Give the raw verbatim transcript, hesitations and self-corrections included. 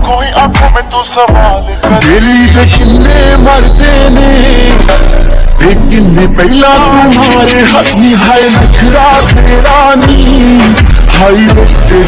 कोई आंखों में तू सवाल कर दिल्ली दे किन्ने मरते ने लेकिन ने पहला तुम्हारे हाथ में है नखरा तेरा नी हाय।